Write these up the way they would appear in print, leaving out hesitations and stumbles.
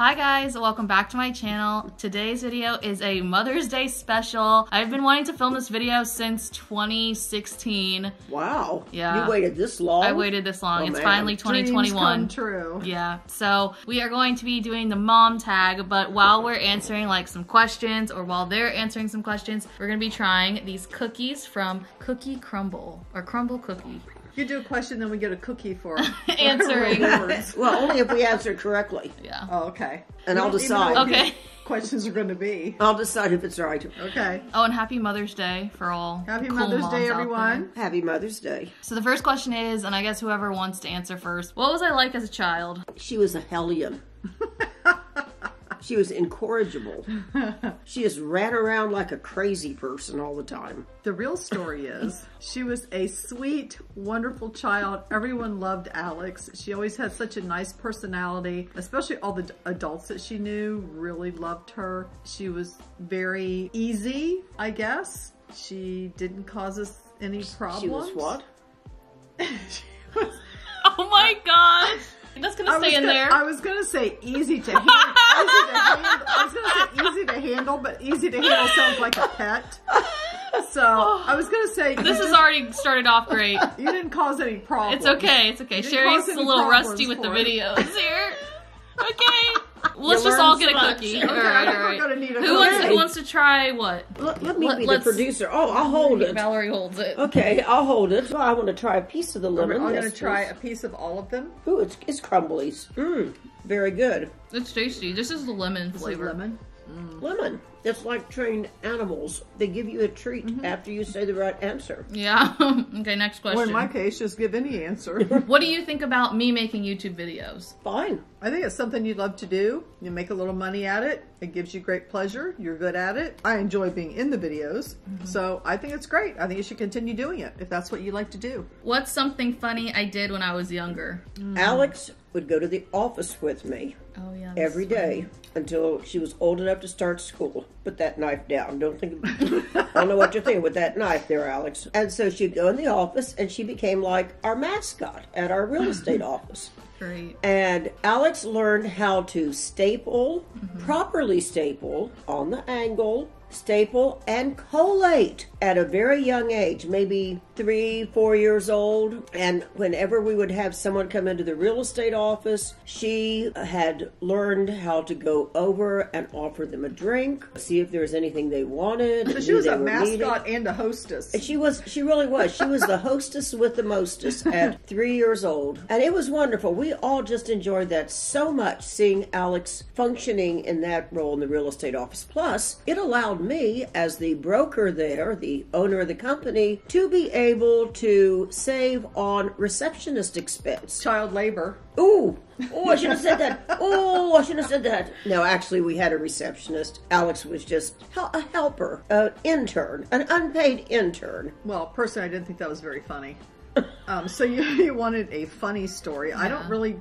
Hi guys, welcome back to my channel. Today's video is a Mother's Day special. I've been wanting to film this video since 2016. Wow. Yeah. You waited this long? I waited this long. Oh, it's finally 2021. Dreams come true. Yeah. So we are going to be doing the mom tag, but while we're answering like some questions or while they're answering some questions, we're going to be trying these cookies from Crumbl or Crumbl Cookie. You do a question, then we get a cookie for answering. Well, only if we answer correctly. Yeah. Oh, okay. And I'll decide. Okay. Questions are going to be. I'll decide if it's right. Okay. Oh, and happy Mother's Day for all. Happy Mother's Day, everyone. Happy Mother's Day. So the first question is, and I guess whoever wants to answer first, what was I like as a child? She was a hellion. She was incorrigible. She just ran around like a crazy person all the time. The real story is she was a sweet, wonderful child. Everyone loved Alex. She always had such a nice personality, especially all the adults that she knew really loved her. She was very easy, I guess. She didn't cause us any problems. She was what? She was... Oh my gosh. That's gonna stay in there. I was gonna say easy to handle. I was gonna say easy to handle, but easy to handle sounds like a pet. So I was gonna say this has already started off great. You didn't cause any problems. It's okay. It's okay. Sherry's a little rusty with the videos here. Okay. Let's just all get a cookie. All right, all right. Who wants to try what? Let me be the producer. Oh, I'll hold it. Valerie holds it. Okay, I'll hold it. I want to try a piece of the lemon. I'm going to try a piece of all of them. Ooh, it's crumblies. Mmm, very good. It's tasty. This is the lemon flavor. Lemon. Mm. Lemon. It's like trained animals. They give you a treat after you say the right answer. Yeah. Okay, next question. Well, in my case, just give any answer. What do you think about me making YouTube videos? Fine. I think it's something you'd love to do. You make a little money at it. It gives you great pleasure. You're good at it. I enjoy being in the videos. So I think it's great. I think you should continue doing it if that's what you like to do. What's something funny I did when I was younger? Alex would go to the office with me every day until she was old enough to start school. Put that knife down. Don't think about it. I don't know what you're thinking with that knife there, Alex. And so she'd go in the office and she became like our mascot at our real estate office. Great. And Alex learned how to staple, properly staple on the angle, staple and collate at a very young age, maybe 3-4 years old. And whenever we would have someone come into the real estate office, she had learned how to go over and offer them a drink, see if there was anything they wanted. So she was a mascot and a hostess. And she really was. She was the hostess with the mostest at 3 years old. And it was wonderful. We all just enjoyed that so much, seeing Alex functioning in that role in the real estate office. Plus, it allowed me as the broker there, the owner of the company, to be able to save on receptionist expense. Child labor. Ooh. Oh, I should have said that. Oh, I should have said that. No, actually, we had a receptionist. Alex was just a helper, an intern, an unpaid intern. Well, personally, I didn't think that was very funny. So you wanted a funny story. Yeah. I can't really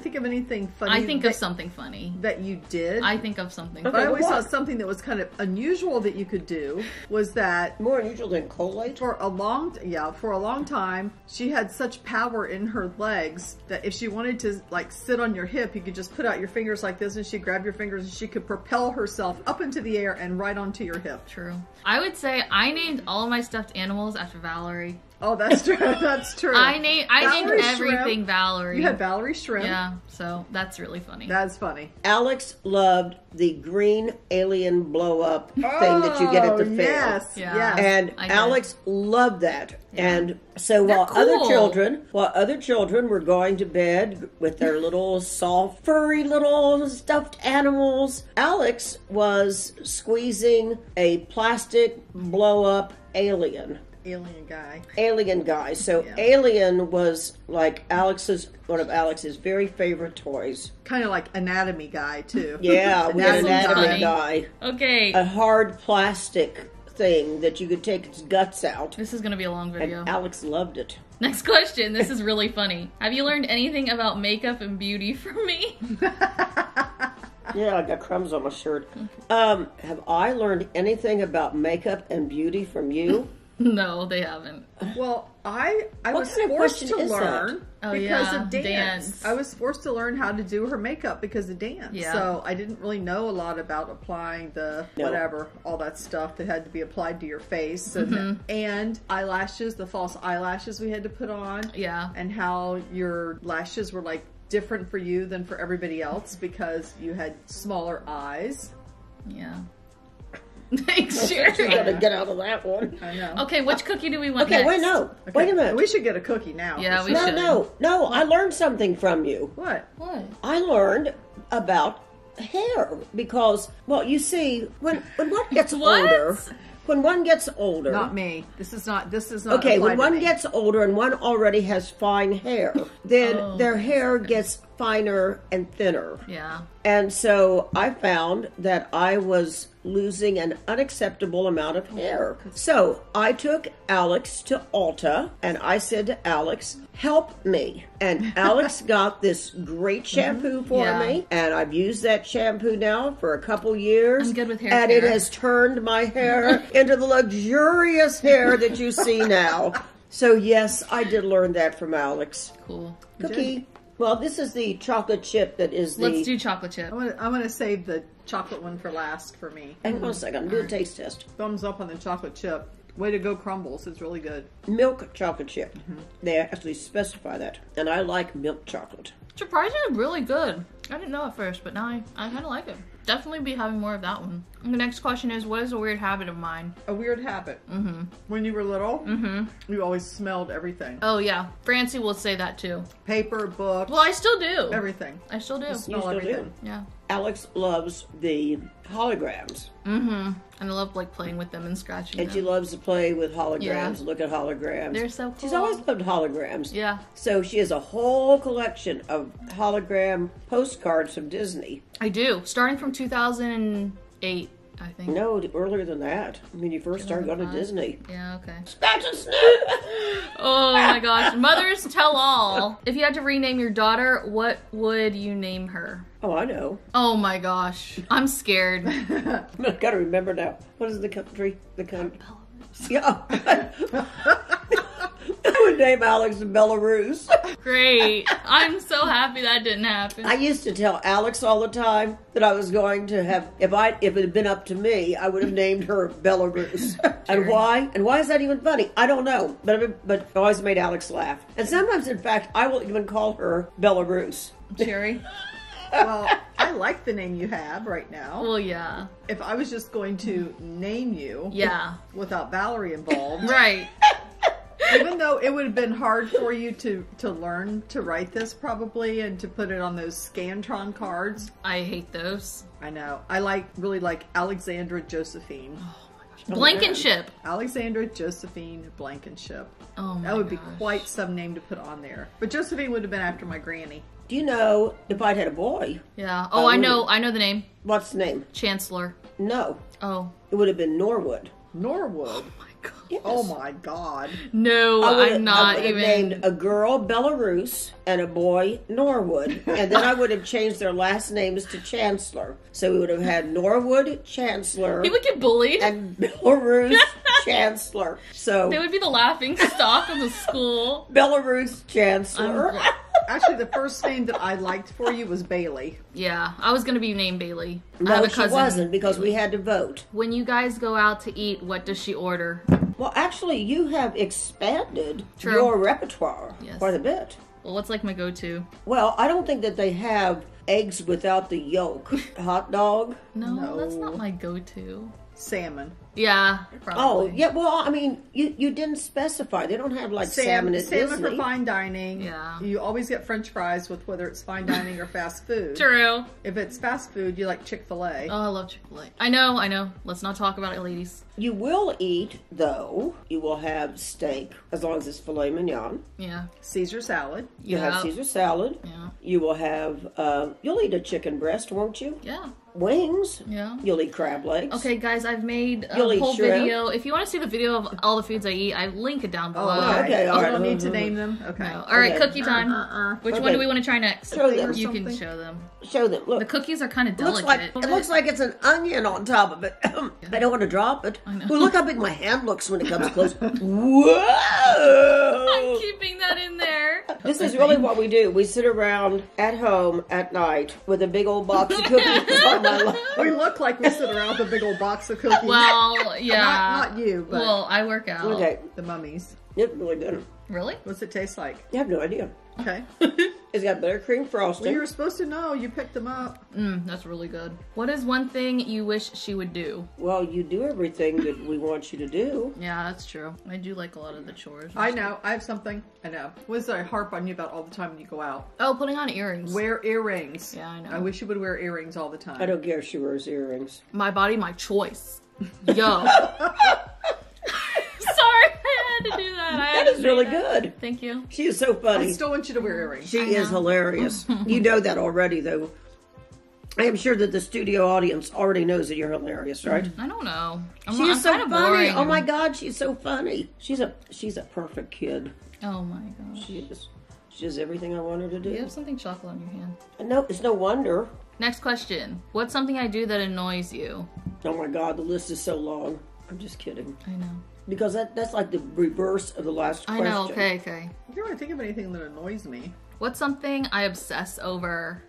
think of anything funny. I think of something funny. That you did? I think of something funny. Okay, but I always thought something that was kind of unusual that you could do was that... More unusual than collate? For a long time, she had such power in her legs that if she wanted to, like, sit on your hip, you could just put out your fingers like this and she'd grab your fingers and she could propel herself up into the air and right onto your hip. True. I would say I named all of my stuffed animals after Valerie. Oh, that's true. That's true. I named everything Valerie. You had Valerie Shrimp. Yeah, so that's really funny. That's funny. Alex loved the green alien blow-up thing that you get at the fair. Yes, yeah. And Alex loved that. Yeah. And so while other children were going to bed with their little soft, furry little stuffed animals, Alex was squeezing a plastic blow-up alien. Alien guy. So yeah. Alien was like one of Alex's very favorite toys. Kind of like Anatomy Guy too. Yeah, Anatomy Guy. Okay. A hard plastic thing that you could take its guts out. This is going to be a long video. And Alex loved it. Next question. This is really funny. Have you learned anything about makeup and beauty from me? Yeah, I got crumbs on my shirt. Have I learned anything about makeup and beauty from you? No, they haven't. Well, I was forced to learn because of dance. I was forced to learn how to do her makeup because of dance. Yeah. So I didn't really know a lot about applying the whatever, all that stuff that had to be applied to your face. And eyelashes, the false eyelashes we had to put on. Yeah. And how your lashes were like different for you than for everybody else because you had smaller eyes. Yeah. Thanks, Sherry. You gotta get out of that one. I know. Okay, which cookie do we want next? Wait, no. Okay. Wait a minute. We should get a cookie now. Yeah, we should. No, I learned something from you. What? I learned about hair because, well, you see, when one gets older... When one gets older... Not me. This is not okay, when one gets older and one already has fine hair, then their hair gets finer and thinner. Yeah. And so I found that I was losing an unacceptable amount of hair. So I took Alex to Ulta and I said to Alex, help me. And Alex got this great shampoo for me. And I've used that shampoo now for a couple years. I'm good with hair and care. It has turned my hair into the luxurious hair that you see now. So yes, I did learn that from Alex. Cool. Cookie. Well, this is the chocolate chip that is the... Let's do chocolate chip. I want to save the chocolate one for last for me. Hang on a second. I'm doing a taste test. Thumbs up on the chocolate chip. Way to go, Crumbls. It's really good. Milk chocolate chip. They actually specify that. And I like milk chocolate. Surprisingly, really good. I didn't know at first, but now I kind of like it. Definitely be having more of that one. And the next question is, what is a weird habit of mine? A weird habit? When you were little, you always smelled everything. Oh, yeah. Francie will say that, too. Paper, books. Well, I still do. Everything. I still do. You smell everything. Yeah. Alex loves the holograms. And I love, like, playing with them and scratching them. And she loves to play with holograms, look at holograms. They're so cool. She's always loved holograms. Yeah. So she has a whole collection of hologram postcards from Disney. I do. Starting from 2008, I think. No, earlier than that. I mean, you first started going to Disney. Yeah, okay. Scratch and sniff! Oh my gosh. Mothers tell all. If you had to rename your daughter, what would you name her? Oh, I know. Oh my gosh. I'm scared. I gotta remember now. What is the country? The country. Belarus. Yeah. I would name Alex Belarus. Great. I'm so happy that didn't happen. I used to tell Alex all the time that I was going to have, if it had been up to me, I would have named her Belarus. Sure. And why? And why is that even funny? I don't know. But I always made Alex laugh. And sometimes, in fact, I will even call her Belarus. Sherry? Well, I like the name you have right now. Well, yeah. If I was just going to name you without Valerie involved. Right. Even though it would have been hard for you to learn to write this probably and to put it on those Scantron cards. I hate those. I know. I really like Alexandra Josephine. Oh my gosh. Blankenship. Alexandra Josephine Blankenship. Oh my gosh. That would be quite some name to put on there. But Josephine would have been after my granny. Do you know if I'd had a boy? Yeah. Oh, I know the name. What's the name? Chancellor. No. Oh. It would have been Norwood. Norwood? Oh my God. Yes. Oh my God. No, I'm not even. I would have named a girl Belarus and a boy Norwood. And then I would have changed their last names to Chancellor. So we would have had Norwood, Chancellor. He would get bullied. And Belarus, Chancellor. So they would be the laughing stock of the school. Belarus, Chancellor. Actually, the first name that I liked for you was Bailey. Yeah, I was going to be named Bailey. No, she wasn't because we had to vote. When you guys go out to eat, what does she order? Well, actually, you have expanded your repertoire quite a bit. Well, what's like my go-to? Well, I don't think that they have eggs without the yolk. Hot dog? No, that's not my go-to. Salmon. Yeah, probably. Oh, yeah, well, I mean, you didn't specify. They don't have, like, salmon at Disney. Salmon for fine dining. Yeah. You always get french fries with whether it's fine dining or fast food. True. If it's fast food, you like Chick-fil-A. Oh, I love Chick-fil-A. I know. Let's not talk about it, ladies. You will eat, though. You will have steak, as long as it's filet mignon. Yeah. Caesar salad. You'll have Caesar salad. Yeah. You will have, you'll eat a chicken breast, won't you? Yeah. Wings. Yeah. You'll eat crab legs. Okay, guys, I've made... really whole shrimp. Video. If you want to see the video of all the foods I eat, I link it down below. Oh, okay. All right. You don't need to name them. Okay. No. All right, cookie time. Which one do we want to try next? Show them. You can show them. Show them. Look. The cookies are kind of delicate. It looks like it's an onion on top of it. I don't want to drop it. I know. Well, look how big my hand looks when it comes close. Whoa! I'm keeping that in there. This is really what we do. We sit around at home at night with a big old box of cookies. We look like we sit around with a big old box of cookies. Well, yeah. Not you, but. Well, I work out. Okay. The mummies. It's really good. Really? What's it taste like? I have no idea. Okay. It's got buttercream frosting. Well, you were supposed to know. You picked them up. That's really good. What is one thing you wish she would do? Well, you do everything that we want you to do. Yeah, that's true. I do like a lot of the chores. I know. I have something. I know. What is that I harp on you about all the time when you go out? Oh, putting on earrings. Wear earrings. Yeah, I know. I wish you would wear earrings all the time. I don't care if she wears earrings. My body, my choice. Yo. To do that. That is really good. Thank you. She is so funny. I still want you to wear earrings. She is hilarious. You know that already, though. I am sure that the studio audience already knows that you're hilarious, right? I don't know. She's so funny. Boring. Oh my God, she's so funny. She's a perfect kid. Oh my God. She is everything I want her to do. You have something chocolate on your hand. No, it's no wonder. Next question. What's something I do that annoys you? Oh my God, the list is so long. I'm just kidding. I know. Because that's like the reverse of the last question. I know, okay. I can't really think of anything that annoys me. What's something I obsess over?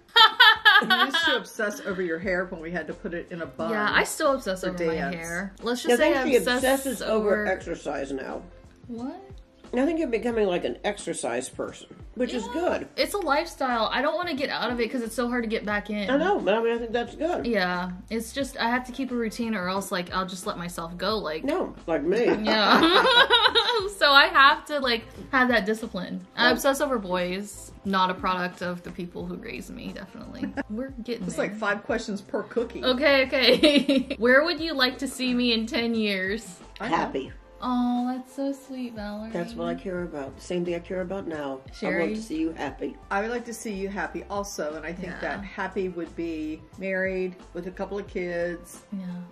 You used to obsess over your hair when we had to put it in a bun. Yeah, I still obsess over my hair. Let's just say I obsesses over exercise now. What? I think you're becoming like an exercise person, which is good. It's a lifestyle. I don't want to get out of it because it's so hard to get back in. I know, but I mean, I think that's good. Yeah. It's just, I have to keep a routine or else, like, I'll just let myself go, like. No, like me. Yeah. So I have to, like, have that discipline. I obsess over boys. Not a product of the people who raised me, definitely. We're getting there. It's like 5 questions per cookie. Okay. Where would you like to see me in 10 years? Happy. Oh, that's so sweet, Valerie. That's what I care about. Same thing I care about now. Sherry? I want to see you happy. I would like to see you happy also, and I think that happy would be married with a couple of kids,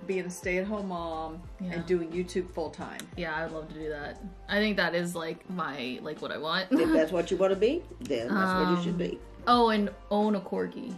being a stay-at-home mom, and doing YouTube full-time. Yeah, I would love to do that. I think that is like my, like what I want. If that's what you want to be, then that's what you should be. Oh, and own a corgi.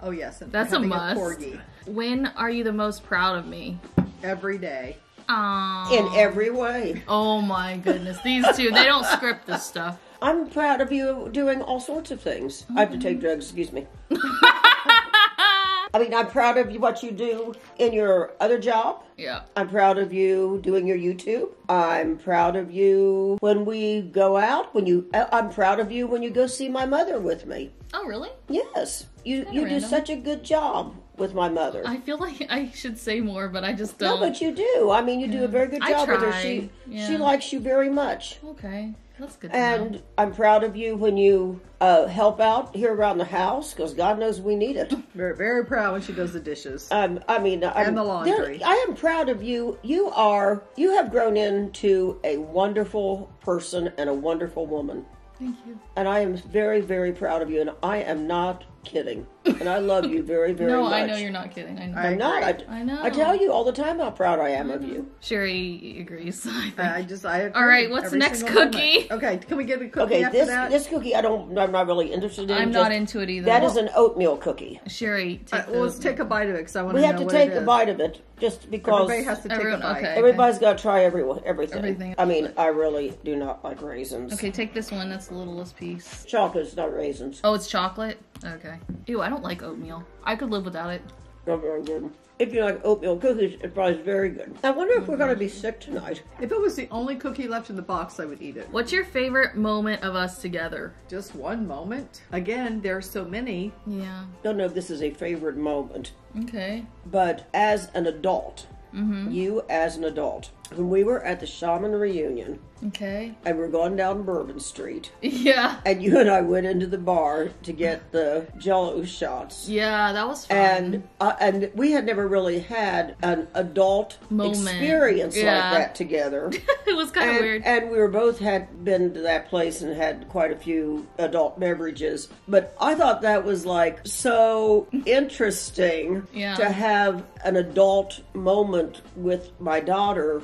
Oh, yes. And that's a must. Corgi. When are you the most proud of me? Every day. In every way. Oh my goodness. These two, they don't script this stuff. I'm proud of you doing all sorts of things. I have to take drugs, excuse me. I mean, I'm proud of you, what you do in your other job. Yeah. I'm proud of you doing your YouTube. I'm proud of you when we go out. I'm proud of you when you go see my mother with me. Oh, really? Yes. You do such a good job with my mother. I feel like I should say more, but I just don't. No, but you do. I mean, you do a very good job with her. She likes you very much. Okay. That's good to know. I'm proud of you when you help out here around the house, because God knows we need it. Very, very proud when she does the dishes. And the laundry. I am proud of you. You have grown into a wonderful person and a wonderful woman. Thank you. And I am very, very proud of you, and I am not kidding. And I love you very, very much. No, I know you're not kidding. I know. I'm not. I know. I tell you all the time how proud I am of you. Sherry agrees. I agree. All right, what's the next cookie? Okay, can we get a cookie after that? This cookie I'm not really interested in. I'm not into it either. That is an oatmeal cookie. Sherry, let's take a bite of it because I want to know what it is. We have to take a bite of it just because. Everybody has to take a bite. Everybody's got to try everything. I mean, I really do not like raisins. Okay, take this one. That's the littlest piece. Chocolate's not raisins. Oh, it's chocolate? Okay. Ew, I don't like oatmeal. I could live without it. Not very good. If you like oatmeal cookies, it probably is very good. I wonder if we're going to be sick tonight. If it was the only cookie left in the box, I would eat it. What's your favorite moment of us together? Just one moment? Again, there are so many. Yeah. Don't know if this is a favorite moment. Okay. But as an adult, you as an adult, when we were at the Shaman reunion, Okay. And we're going down Bourbon Street. Yeah. And you and I went into the bar to get the Jell-O shots. Yeah, that was fun. And we had never really had an adult experience like that together. It was kind of weird. And we were both had been to that place and had quite a few adult beverages. But I thought that was like so interesting to have an adult moment with my daughter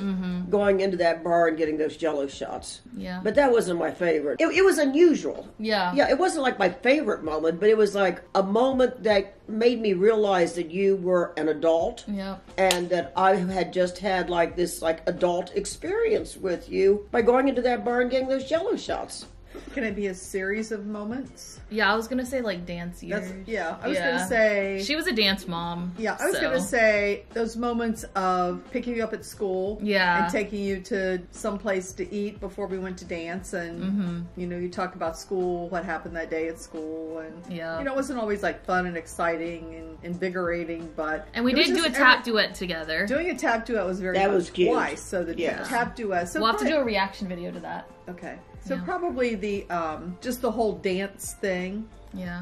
going into that bar and getting those Jell-O shots. Yeah. But that wasn't my favorite. It was unusual. Yeah. Yeah, it wasn't like my favorite moment, but it was like a moment that made me realize that you were an adult. Yeah. And that I had just had like this like adult experience with you by going into that bar and getting those Jell-O shots. Can it be a series of moments? Yeah, I was going to say like dance years. Going to say... She was a dance mom. Yeah, I was going to say those moments of picking you up at school. Yeah. And taking you to someplace to eat before we went to dance. And, you know, you talk about school, what happened that day at school. And, you know, it wasn't always like fun and exciting and invigorating, but... And we did do a tap duet together. Doing a tap duet was very... That was cute. Twice. So the tap duet... So we'll have to do a reaction video to that. Okay. So probably the, just the whole dance thing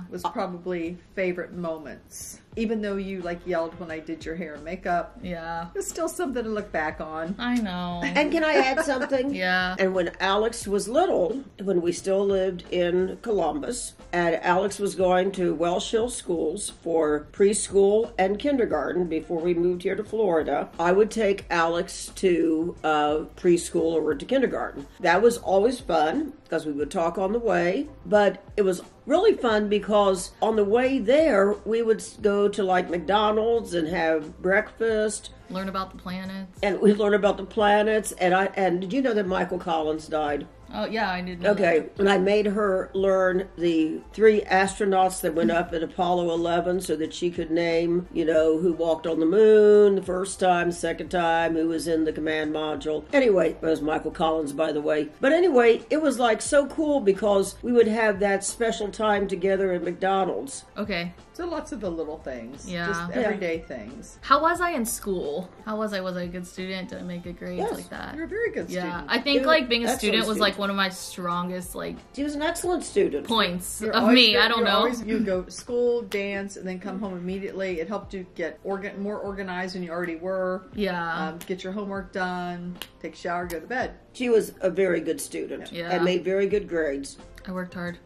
was probably favorite moments. Even though you like yelled when I did your hair and makeup. Yeah. It's still something to look back on. I know. And can I add something? And when Alex was little, when we still lived in Columbus, and Alex was going to Welsh Hill schools for preschool and kindergarten before we moved here to Florida, I would take Alex to preschool or to kindergarten. That was always fun because we would talk on the way, but it was really fun because on the way there, we would go to like McDonald's and have breakfast. Learn about the planets. And we learn about the planets. And did you know that Michael Collins died? Oh, yeah, I didn't know that. And I made her learn the 3 astronauts that went up at Apollo 11 so that she could name, you know, who walked on the moon the first time, second time, who was in the command module. Anyway, it was Michael Collins, by the way. But anyway, it was like so cool because we would have that special time together at McDonald's. Okay. So lots of the little things. Yeah. Just everyday things. How was I in school? How was I? Was I a good student? Did I make good grades like that? You're a very good student. Yeah. I think like being a student was like one of my strongest, like... She was an excellent student. Points you're of me. Good. I don't know. Always, you go to school, dance, and then come home immediately. It helped you get more organized than you already were. Yeah. Get your homework done, take a shower, go to bed. She was a very good student. Yeah. And made very good grades. I worked hard.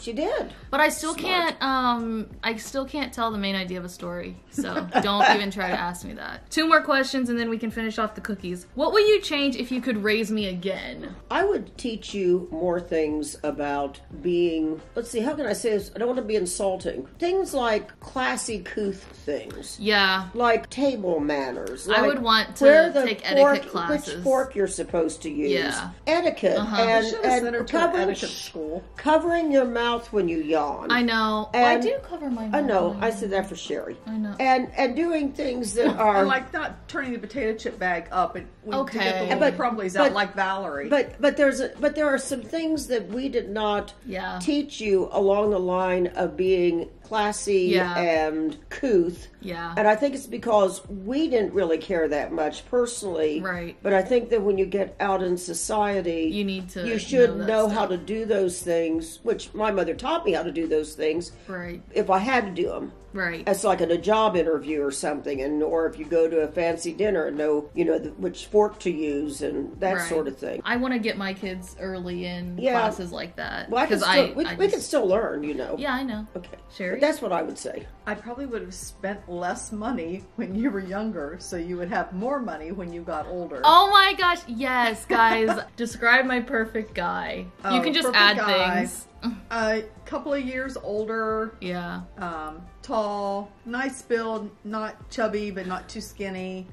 She did. But I still can't, I still can't tell the main idea of a story. So don't even try to ask me that. 2 more questions and then we can finish off the cookies. What would you change if you could raise me again? I would teach you more things about being, let's see, how can I say this? I don't want to be insulting. Things like classy couth things. Yeah. Like table manners. Like I would want to take etiquette classes. Which fork you're supposed to use. Yeah. Etiquette. And etiquette school. Covering your mouth when you yawn. I know. And I do cover my mouth. I know. I said that for Sherry. I know. And doing things that are... And like not turning the potato chip bag up and to get the little crumblies out like Valerie. But there are some things that we did not teach you along the line of being classy and couth. Yeah. And I think it's because we didn't really care that much personally. Right. But I think that when you get out in society, you need to know how to do those things, which my mother taught me how to do those things. Right. If I had to do them. Right. It's like at a job interview or something, and or if you go to a fancy dinner and know, you know, which fork to use and that sort of thing. I want to get my kids early in classes like that. Well, we can still learn, you know. Yeah, I know. Okay. Sherry? That's what I would say. I probably would have spent less money when you were younger, so you would have more money when you got older. Oh my gosh, yes, guys. Describe my perfect guy. Oh, you can just add things. A couple of years older. Yeah. Tall, nice build, not chubby but not too skinny,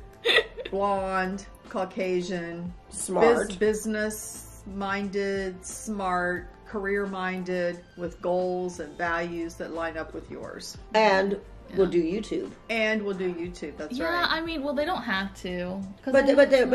blonde, Caucasian, smart, business-minded, smart, career-minded, with goals and values that line up with yours. And We'll do YouTube. And we'll do YouTube. That's right. Yeah, I mean, well, they don't have to. But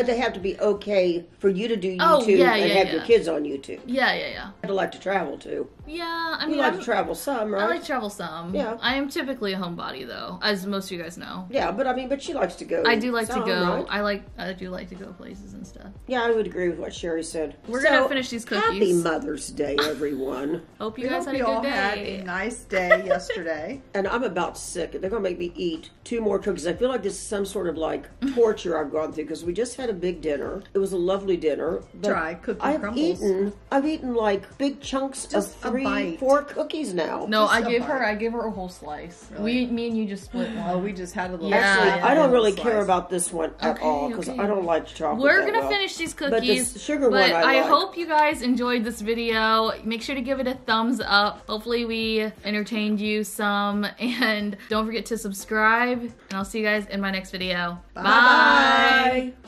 they have to be okay for you to do YouTube and have your kids on YouTube. Yeah. I'd like to travel, too. Yeah, I mean... You like to travel some, right? I like to travel some. Yeah. I am typically a homebody, though, as most of you guys know. Yeah, but I mean, but she likes to go. I do like to go. Right? I do like to go places and stuff. Yeah, I would agree with what Sherry said. We're going to finish these cookies. Happy Mother's Day, everyone. Hope you guys had a good day. Had a nice day yesterday. And I'm about sick. They're going to make me eat 2 more cookies. I feel like this is some sort of like torture I've gone through because we just had a big dinner. It was a lovely dinner. Dry cookie crumbles. I've eaten like big chunks of 3-4 cookies now. No, I gave her a whole slice. Really? Me and you just split one. Oh, we just had a little Actually, I don't really care about this one at all because I don't like chocolate. We're going to finish these cookies. But the sugar one I hope you guys enjoyed this video. Make sure to give it a thumbs up. Hopefully we entertained you some, and don't forget to subscribe, and I'll see you guys in my next video. Bye. Bye.